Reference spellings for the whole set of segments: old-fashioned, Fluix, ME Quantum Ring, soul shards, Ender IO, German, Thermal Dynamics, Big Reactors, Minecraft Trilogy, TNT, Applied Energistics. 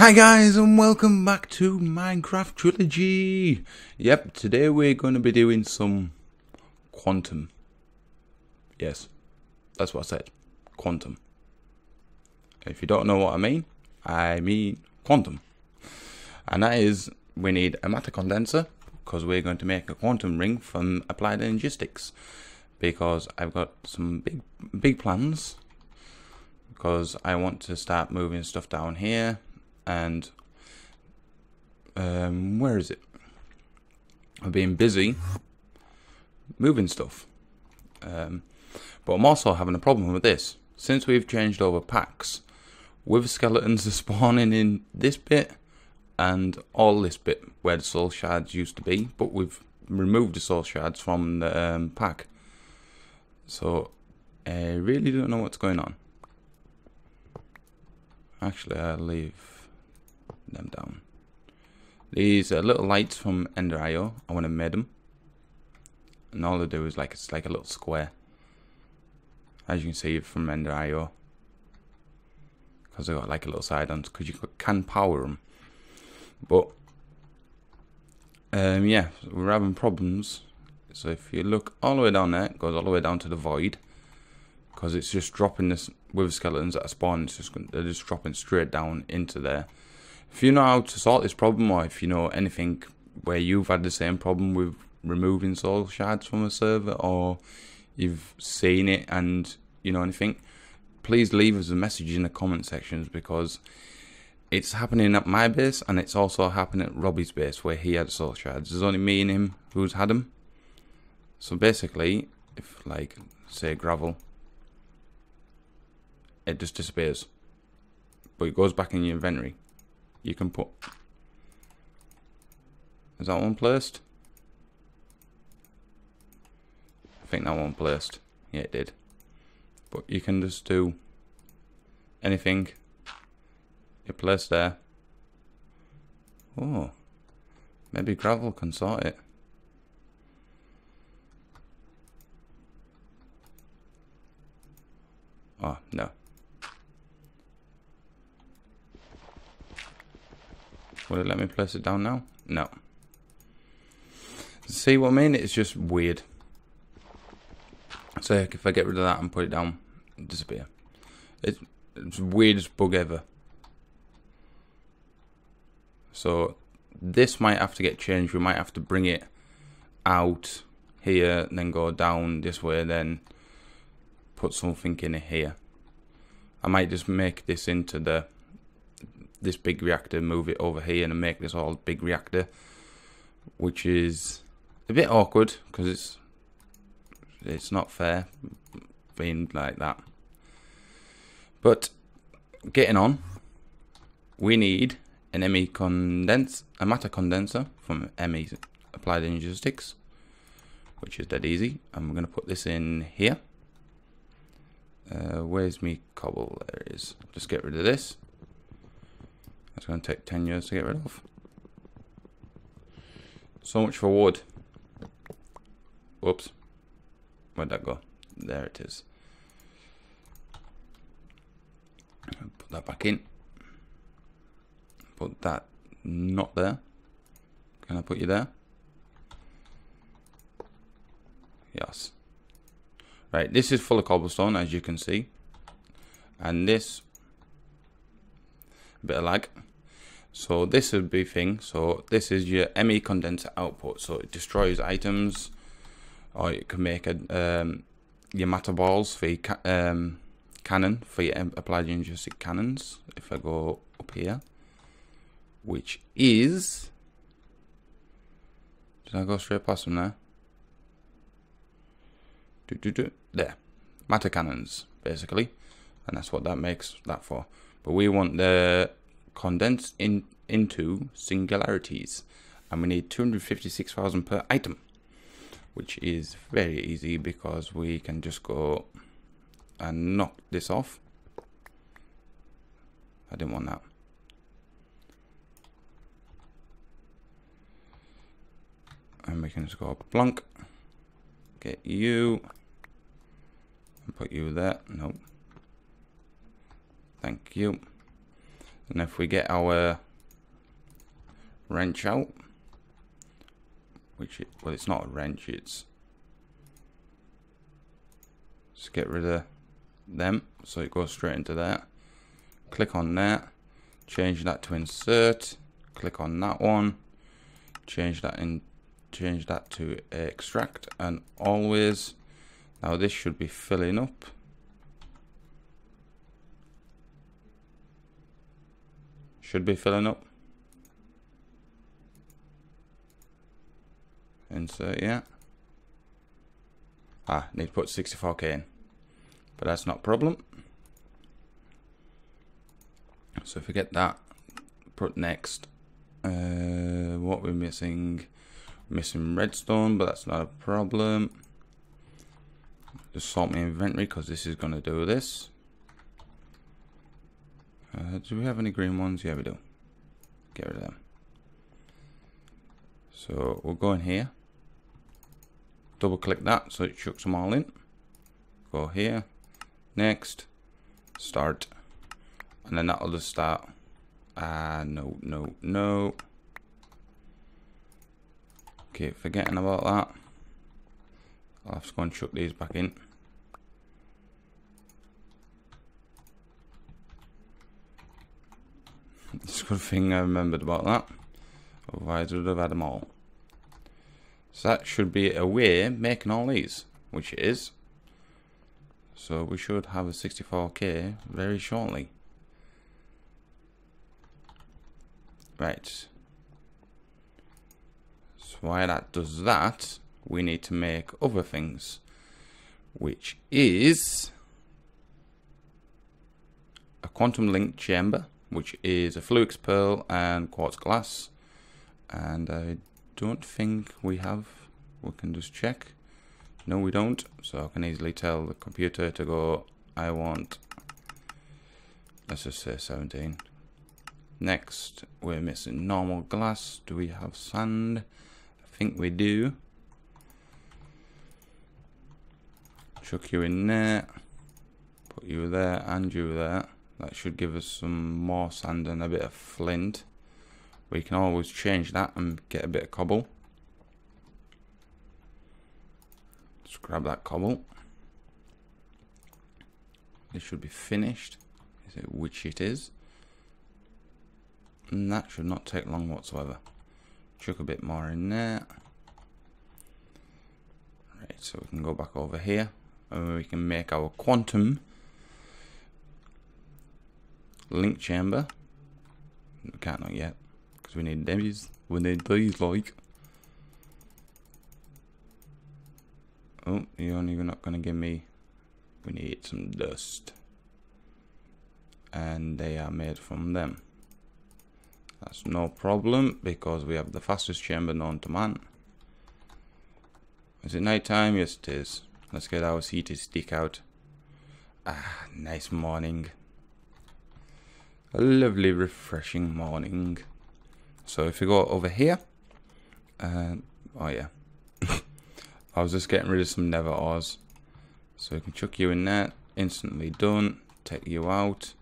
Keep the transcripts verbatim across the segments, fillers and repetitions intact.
Hi guys and welcome back to Minecraft Trilogy. Yep, today we're going to be doing some quantum. Yes, that's what I said, quantum. If you don't know what I mean, I mean quantum. And that is, we need a matter condenser because we're going to make a quantum ring from Applied Energistics. Because I've got some big, big plans. Because I want to start moving stuff down here. And um, where is it? I've been busy moving stuff, um, but I'm also having a problem with this. Since we've changed over packs, with skeletons are spawning in this bit and all this bit where the soul shards used to be, but we've removed the soul shards from the um, pack. So I really don't know what's going on. Actually, I'll leave them down. These are little lights from Ender I O. I want to make them, and all they do is like it's like a little square, as you can see from Ender I O, because they got like a little side on, because you can power them. But um, yeah, we're having problems. So if you look all the way down there, it goes all the way down to the void, because it's just dropping this with skeletons that are spawned. It's just they're just dropping straight down into there. If you know how to sort this problem, or if you know anything where you've had the same problem with removing soul shards from a server, or you've seen it and you know anything, please leave us a message in the comment sections, because it's happening at my base and it's also happening at Robbie's base where he had soul shards. There's only me and him who's had them. So basically, if like say gravel, it just disappears, but it goes back in your inventory. You can put, is that one placed? I think that one placed. Yeah, it did. But you can just do anything. You place there. Oh, maybe gravel can sort it. Oh no. Will it let me place it down now? No. See what I mean? It's just weird. So if I get rid of that and put it down, it'll disappear. It's, it's the weirdest bug ever. So this might have to get changed. We might have to bring it out here, and then go down this way, and then put something in here. I might just make this into the... this big reactor, move it over here and make this all big reactor, which is a bit awkward because it's it's not fair being like that. But getting on, we need an ME condense, a matter condenser from M E Applied Energistics, which is dead easy. I'm gonna put this in here. Uh, where's me cobble? There it is. Just get rid of this. It's going to take ten years to get rid of. So much for wood. Whoops. Where'd that go? There it is. Put that back in. Put that not there. Can I put you there? Yes. Right, this is full of cobblestone, as you can see. And this... bit of lag. So this would be thing. So this is your ME condenser output. So it destroys items, or it can make a, um, your matter balls for your ca um, cannon, for your Applied Energistic cannons. If I go up here, which is, did I go straight past them there? Do, do, do. There, matter cannons basically, and that's what that makes that for. But we want the condensed in, into singularities, and we need two hundred fifty-six thousand per item, which is very easy because we can just go and knock this off. I didn't want that. And we can just go plonk, get you, and put you there. Nope. Thank you. And if we get our wrench out, which, it, well, it's not a wrench, it's... Let's get rid of them, so it goes straight into there. Click on that, change that to insert, click on that one, change that in, change that to extract, and always, now this should be filling up. Should be filling up. Insert, yeah. Ah, need to put sixty-four K in, but that's not a problem. So if we get that, put next. Uh, what we're missing, missing redstone, but that's not a problem. Just sort my inventory because this is going to do this. Uh, do we have any green ones? Yeah, we do. Get rid of them. So we'll go in here. Double click that so it chucks them all in. Go here. Next. Start. And then that'll just start. Ah, uh, no, no, no. Keep forgetting about that. I'll have to go and chuck these back in. It's a good thing I remembered about that. Otherwise, I would have had them all. So that should be a way of making all these, which it is. So we should have a sixty-four K very shortly. Right. So while that does that, we need to make other things, which is a quantum link chamber, which is a flux pearl and quartz glass. And I don't think we have, we can just check. No, we don't. So I can easily tell the computer to go, I want, let's just say seventeen. Next, we're missing normal glass. Do we have sand? I think we do. Chuck you in there. Put you there and you there. That should give us some more sand and a bit of flint. We can always change that and get a bit of cobble. Let's grab that cobble. This should be finished, is it, which it is. And that should not take long whatsoever. Chuck a bit more in there. Right, so we can go back over here and we can make our quantum link chamber. We can't not yet, because we need these. We need these like. Oh, you're only not gonna give me. We need some dust. And they are made from them. That's no problem, because we have the fastest chamber known to man. Is it night time? Yes it is. Let's get our heated stick out. Ah, nice morning. A lovely refreshing morning. So if we go over here. Um, oh yeah. I was just getting rid of some nether ores. So we can chuck you in there. Instantly done. Take you out.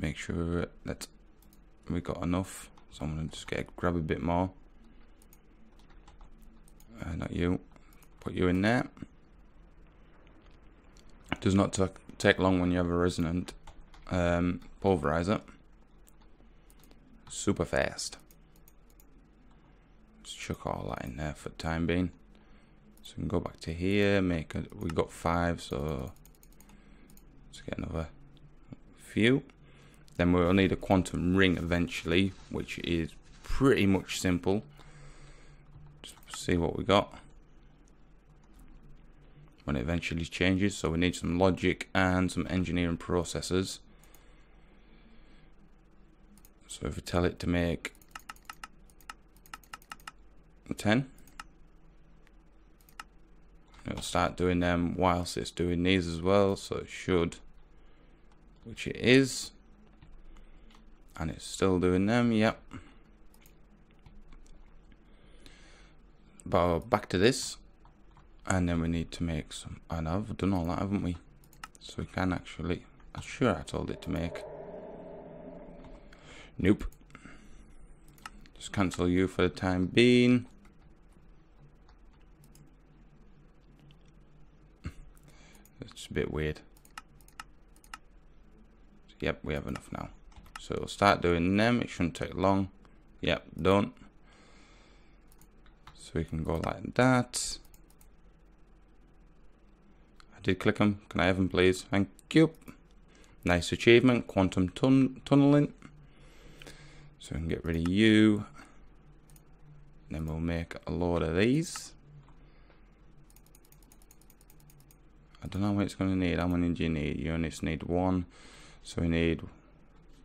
Make sure that we got enough. So I'm going to just get, grab a bit more. Uh, not you. Put you in there. It does not take long when you have a resonant um, pulverizer. Super fast. Let's chuck all that in there for the time being. So we can go back to here. Make a, we got five, so let's get another few. Then we'll need a quantum ring eventually, which is pretty much simple. Just see what we got when it eventually changes. So we need some logic and some engineering processes. So if we tell it to make ten, it'll start doing them whilst it's doing these as well. So it should, which it is. And it's still doing them, yep. But back to this. And then we need to make some. And I've done all that, haven't we? So we can actually. I'm sure I told it to make. Nope. Just cancel you for the time being. It's a bit weird. Yep, we have enough now. So we'll start doing them. It shouldn't take long. Yep, done. So we can go like that. I did click them. Can I have them, please? Thank you. Nice achievement. Quantum tun tunneling. So we can get rid of you. And then we'll make a load of these. I don't know what it's going to need. How many do you need? You only just need one. So we need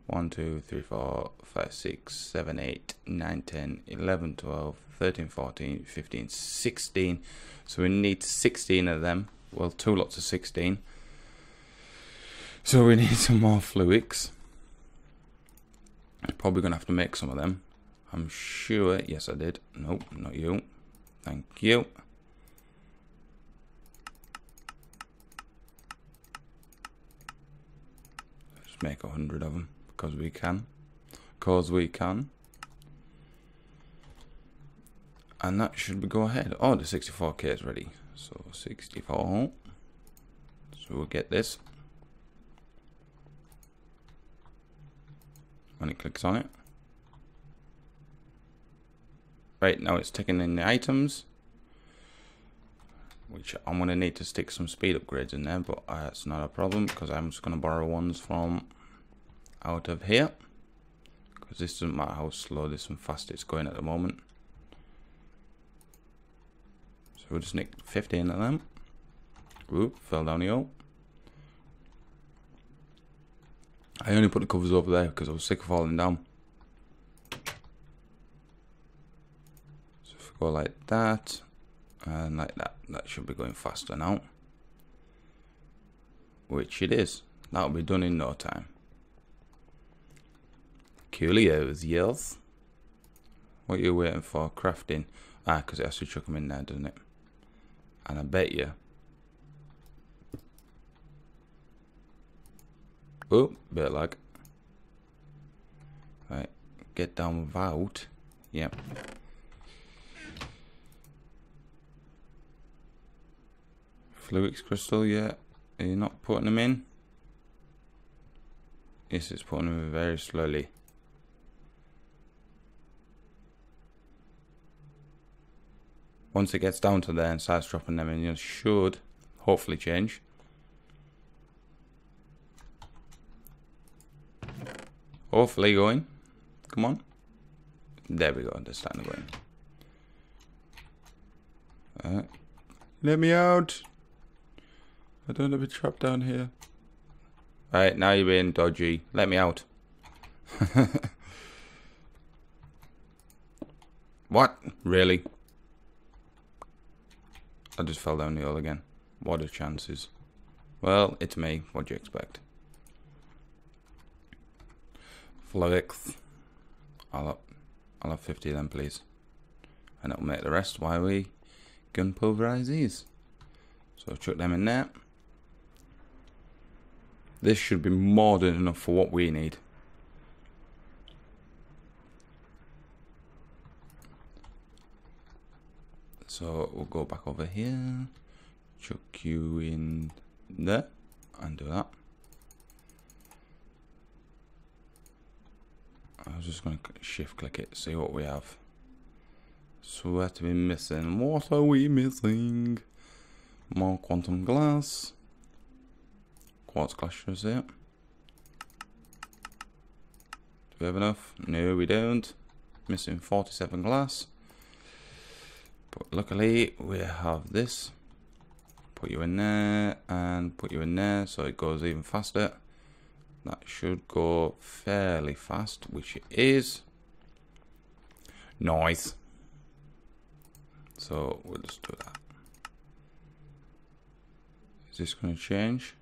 one, two, three, four, five, six, seven, eight, nine, ten, eleven, twelve, thirteen, fourteen, fifteen, sixteen. So we need sixteen of them. Well, two lots of sixteen. So we need some more fluids. I'm probably going to have to make some of them. I'm sure. Yes, I did. Nope, not you. Thank you. Make a hundred of them because we can, because we can, and that should go ahead. Oh, the sixty-four K is ready, so sixty-four. So we'll get this when it clicks on it. Right now, it's taking in the items, which I'm going to need to stick some speed upgrades in there, but uh, that's not a problem because I'm just going to borrow ones from out of here, because this doesn't matter how slow this and fast it's going at the moment. So we'll just nick fifteen of them. Oop, fell down the hole. I only put the covers over there because I was sick of falling down. So if we go like that, and like that, that should be going faster now, which it is. That'll be done in no time. Coolios, yes. What are you waiting for? Crafting. Ah, because it has to chuck them in there, doesn't it? And I bet you. Oh, bit of lag. Right, get down without. Yep. Fluix crystal, yeah. Are you not putting them in? Yes, it's putting them in very slowly. Once it gets down to there and starts dropping them in, it should hopefully change. Hopefully going. Come on. There we go, they're starting to go in. Uh, let me out! I don't want to be trapped down here. Alright, now you're being dodgy. Let me out. What? Really? I just fell down the hole again. What are the chances? Well, it's me. What do you expect? Flavix. I'll have, I'll have fifty of them, please. And it'll make the rest while we gun pulverize these. So chuck them in there. This should be more than enough for what we need. So we'll go back over here, chuck you in there, and do that. I was just going to shift click it, see what we have. So we're to be missing. What are we missing? More quantum glass. Quartz clash is it? Do we have enough? No, we don't. Missing forty-seven glass. But luckily we have this. Put you in there and put you in there, so it goes even faster. That should go fairly fast, which it is. Nice. So we'll just do that. Is this going to change?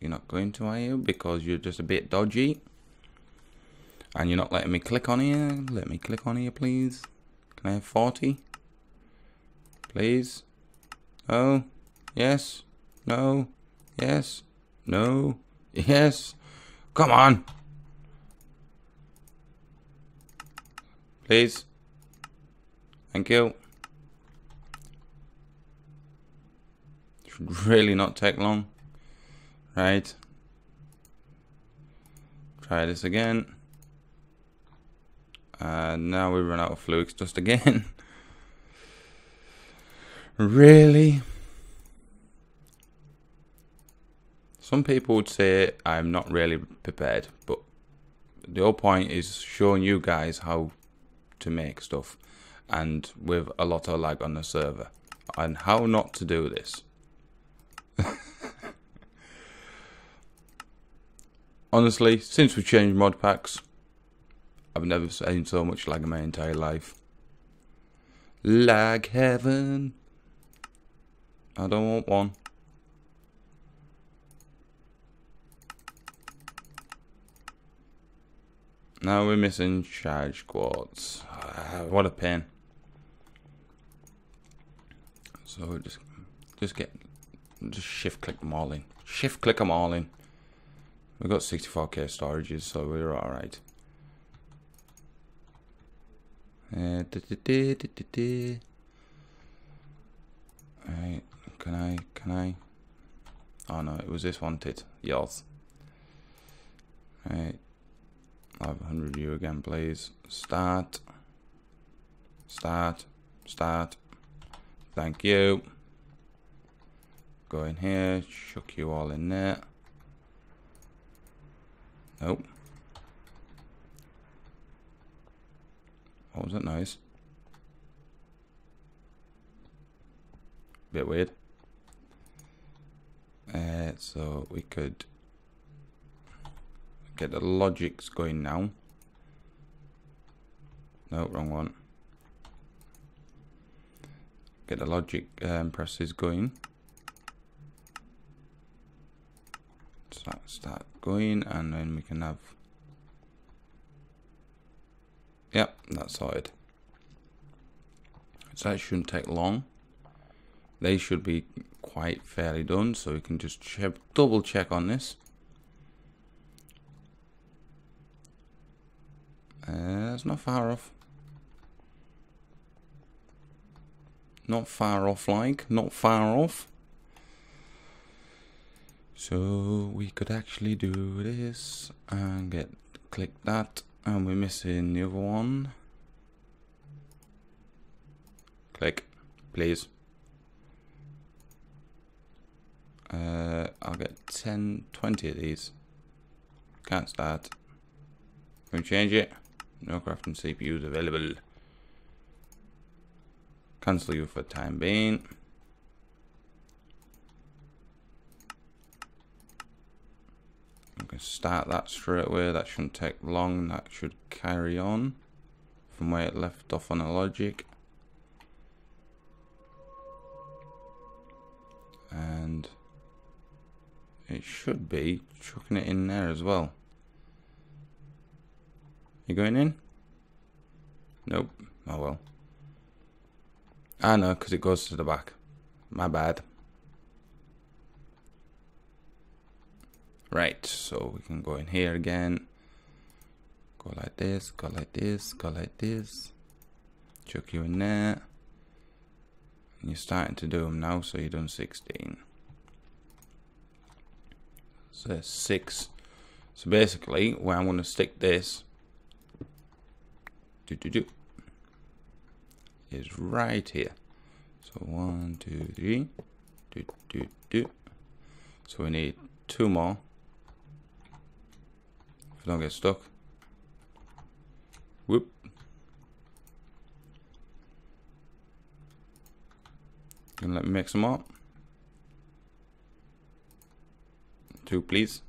You're not going to, are you? Because you're just a bit dodgy. And you're not letting me click on here. Let me click on here, please. Can I have forty? Please. Oh. Yes. No. Yes. No. Yes. Come on. Please. Thank you. Should really not take long. Right. Try this again. And now we run out of flukes just again. Really? Some people would say I'm not really prepared, but the whole point is showing you guys how to make stuff and with a lot of lag on the server and how not to do this. Honestly, since we've changed mod packs, I've never seen so much lag in my entire life. Lag heaven. I don't want one. Now we're missing charge quartz. Ah, what a pain. So just, just get, just shift click them all in. Shift click them all in. We've got sixty-four K storages, so we're all right. Uh, da, da, da, da, da, da. Right, can I, can I? Oh no, it was this wanted. Yours. Right. I'll have one hundred you again, please. Start. Start. Start. Thank you. Go in here. Chuck you all in there. Nope. What was that noise? Bit weird. Uh, so we could get the logics going now. No, wrong one. Get the logic um, presses going. Start, start going, and then we can have. Yep, that's sorted. So that shouldn't take long. They should be quite fairly done, so we can just check, double check on this. Uh, it's not far off. Not far off, like, not far off. So we could actually do this and get click that. And we're missing the other one. Click, please. Uh, I'll get ten, twenty of these. Can't start. Can we change it? No crafting C P Us available. Cancel you for the time being. I'm going to start that straight away. That shouldn't take long. That should carry on from where it left off on the logic. And it should be chucking it in there as well. You going in? Nope. Oh well. I know, because it goes to the back. My bad. Right, so we can go in here again. Go like this, go like this, go like this. Chuck you in there. And you're starting to do them now, so you're done sixteen. So there's six. So basically, where I'm going to stick this do, do, do, is right here. So one, two, three. Do, do, do. So we need two more. If I don't get stuck. Whoop. Gonna let me make some more. Two, please.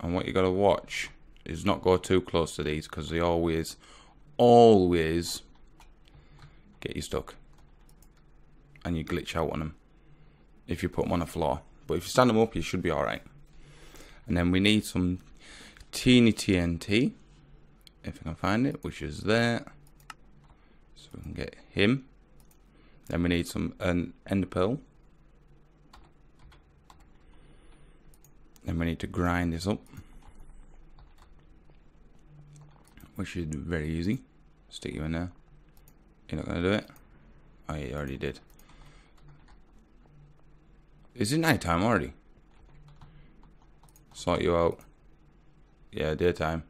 And what you gotta watch is not go too close to these, because they always, always get you stuck. And you glitch out on them if you put them on the floor. But if you stand them up, you should be alright. And then we need some teeny T N T, if I can find it, which is there. So we can get him. Then we need some an ender pearl. Then we need to grind this up, which is very easy. Stick you in there. You're not gonna do it. Oh, yeah, you already did. Is it nighttime already? Sort you out. Yeah, daytime.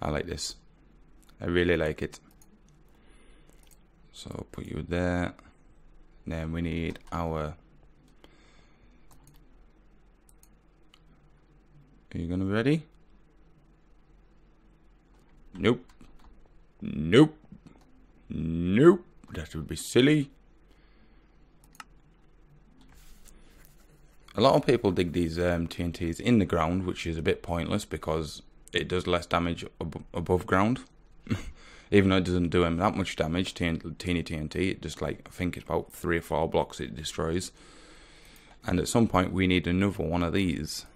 I like this. I really like it. So put you there. Then we need our. Are you gonna be ready? Nope. Nope. Nope. That would be silly. A lot of people dig these um, T N Ts in the ground, which is a bit pointless because it does less damage ab above ground. Even though it doesn't do them that much damage, teeny T N T, it just like, I think it's about three or four blocks it destroys. And at some point we need another one of these.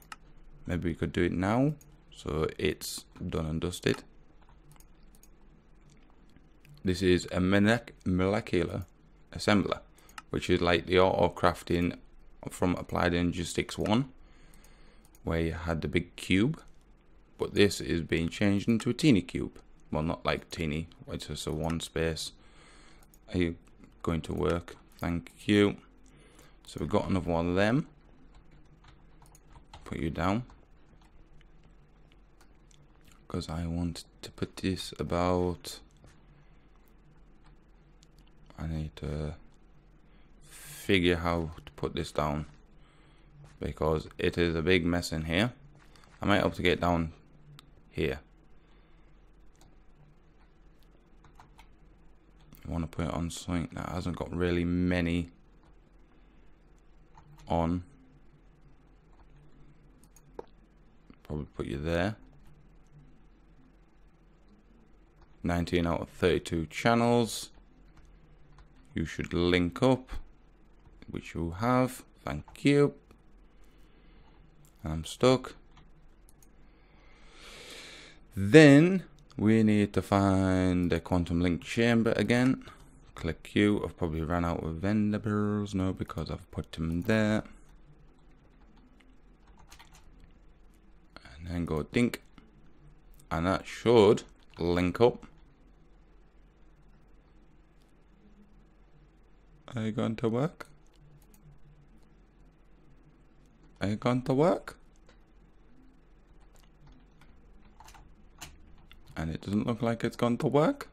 Maybe we could do it now, so it's done and dusted. This is a molecular assembler, which is like the auto crafting from Applied Energistics one, where you had the big cube, but this is being changed into a teeny cube. Well, not like teeny, it's just a one space. Are you going to work? Thank you. So we've got another one of them. Put you down, because I want to put this about. I need to figure how to put this down, because it is a big mess in here. I might have to get down here. I want to put it on something that hasn't got really many on. Probably put you there. nineteen out of thirty-two channels. You should link up, which you have. Thank you. I'm stuck. Then we need to find the quantum link chamber again. Click Q. I've probably run out of ender pearls now because I've put them there. And then go dink. And that should link up. Are you going to work? Are you going to work? And it doesn't look like it's going to work.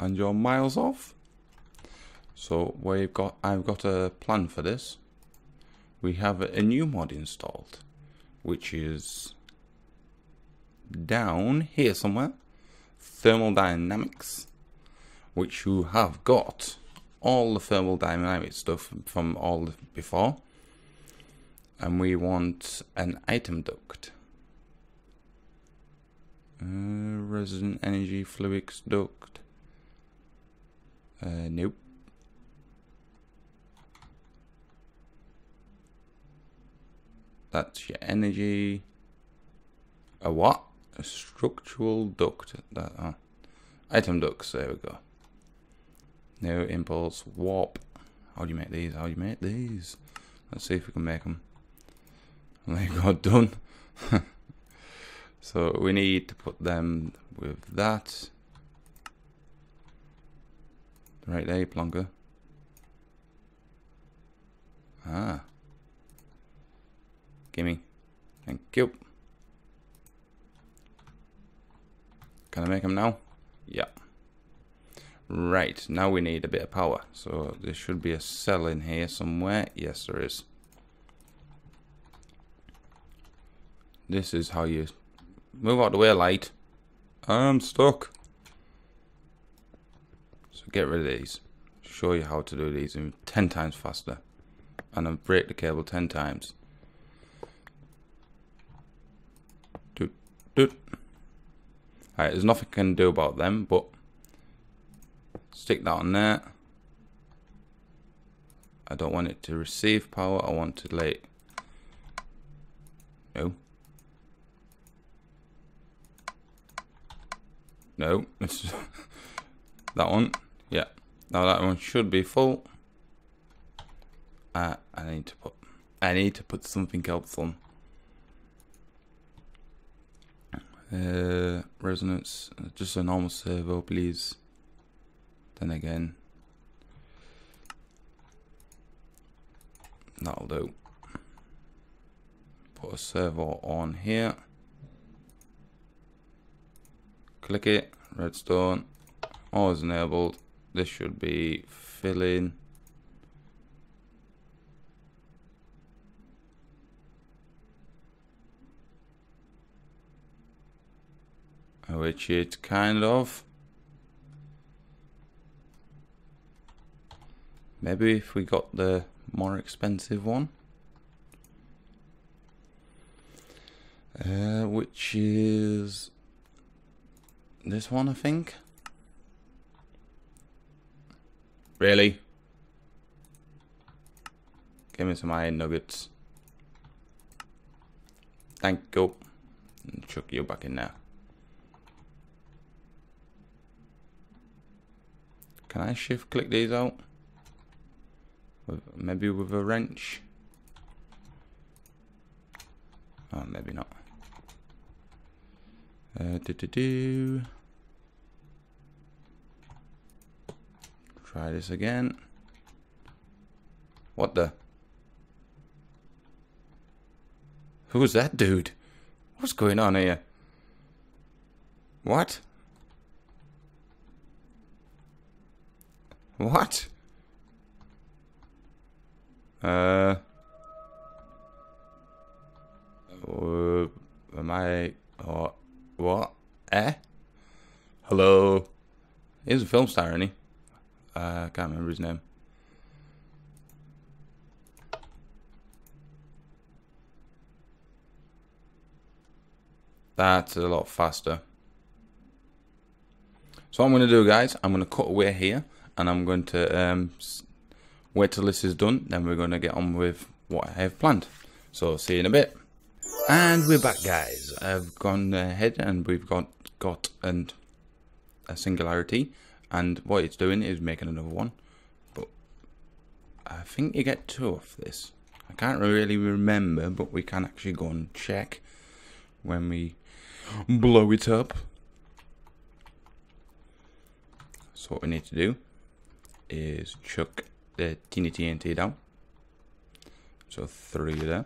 And you're miles off. So we've got, I've got a plan for this. We have a new mod installed, which is down here somewhere. Thermal Dynamics, which you have got all the thermal dynamic stuff from all the before. And we want an item duct. Uh, resident energy fluids duct. Uh, nope. That's your energy. A what? A structural duct. That, uh, item ducts, there we go. No impulse, warp. How do you make these? How do you make these? Let's see if we can make them. And they got done. So we need to put them with that. Right there, plonker. Ah. Gimme. Thank you. Can I make them now? Yeah. Right, now we need a bit of power. So there should be a cell in here somewhere. Yes, there is. This is how you move out of the way, light. I'm stuck. So get rid of these. Show you how to do these in ten times faster. And then break the cable ten times. Doot, doot. Alright, there's nothing I can do about them, but stick that on there. I don't want it to receive power. I want to like. No. No. that one. Yeah, now that one should be full. Uh, I need to put I need to put something else on. Uh, resonance, just a normal servo, please. Then again, that'll do. Put a servo on here. Click it. Redstone. All is enabled. This should be filling. Which it kind of. Maybe if we got the more expensive one, uh, which is this one, I think. Really? Give me some iron nuggets. Thank you. And chuck you back in there. Can I shift click these out? With, maybe with a wrench? Oh, maybe not. Uh, do, do, do. Try this again. What the? Who was that dude? What's going on here? What? What? Uh, uh am I or uh, what? Eh? Hello. He's a film star, isn't he? Uh, I can't remember his name. That's a lot faster. So what I'm gonna do, guys, I'm gonna cut away here. And I'm going to um, wait till this is done, then we're going to get on with what I have planned. So, see you in a bit. And we're back, guys. I've gone ahead and we've got got and a singularity. And what it's doing is making another one. But I think you get two of this. I can't really remember, but we can actually go and check when we blow it up. So what we need to do is chuck the teeny T N T down. So throw you there.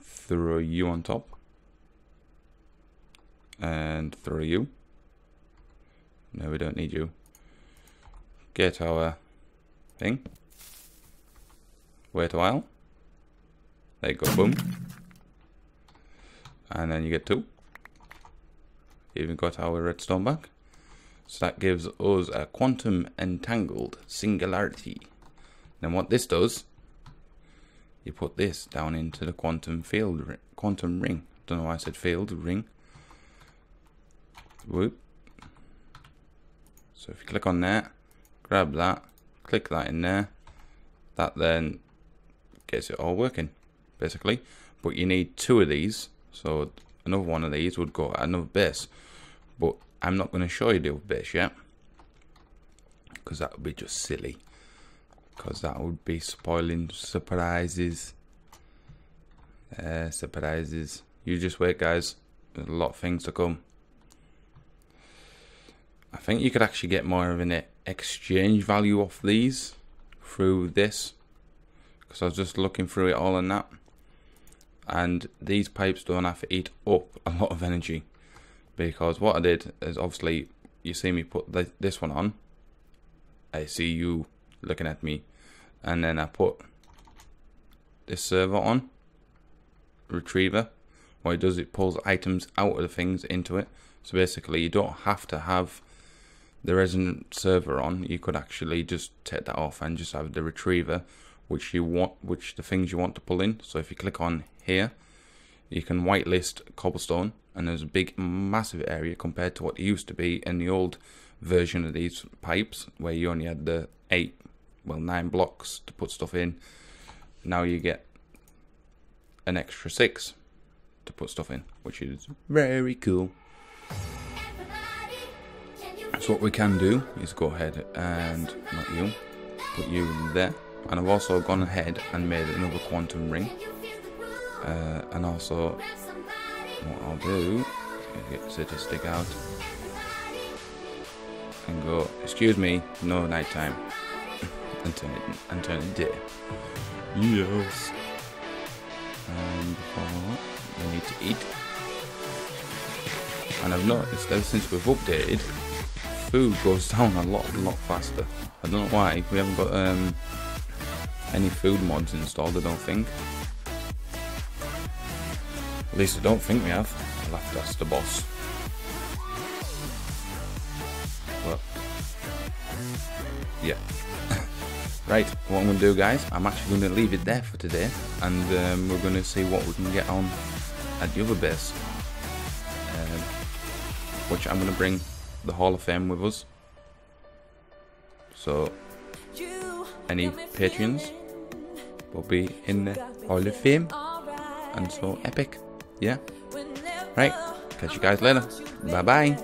Throw you on top. And throw you. No, we don't need you. Get our thing. Wait a while. There you go, boom. And then you get two. Even got our redstone back. So that gives us a quantum entangled singularity. Then what this does, you put this down into the quantum field, quantum ring. Don't know why I said field, ring. Whoop. So if you click on that, grab that, click that in there, that then gets it all working, basically. But you need two of these, so another one of these would go at another base. But I'm not going to show you the other base yet, because that would be just silly, because that would be spoiling surprises. Uh, surprises. You just wait, guys. There's a lot of things to come. I think you could actually get more of an exchange value off these through this, because I was just looking through it all and that, and these pipes don't have to eat up a lot of energy. Because what I did is, obviously, you see me put th this one on. I see you looking at me. And then I put this server on. Retriever. What it does, it pulls items out of the things into it. So basically, you don't have to have the resident server on. You could actually just take that off and just have the retriever, which you want, which the things you want to pull in. So if you click on here, you can whitelist cobblestone. And there's a big, massive area compared to what it used to be in the old version of these pipes, where you only had the eight, well, nine blocks to put stuff in. Now you get an extra six to put stuff in, which is very cool. So what we can do is go ahead and, not you, put you in there. And I've also gone ahead and made another quantum ring. Uh, and also, what I'll do, get it to stick out. And go, excuse me, no night time. and turn it, and turn it day. Yes. And before we need to eat. And I've noticed ever since we've updated, food goes down a lot, a lot faster. I don't know why. We haven't got um, any food mods installed, I don't think. At least I don't think we have. I'll have to ask the boss. But yeah. Right, what I'm going to do, guys, I'm actually going to leave it there for today, and um, we're going to see what we can get on at the other base. Um, which I'm going to bring the Hall of Fame with us. So, any patrons will be in the Hall of Fame. And so epic. Yeah. Right, catch you guys later. Bye-bye.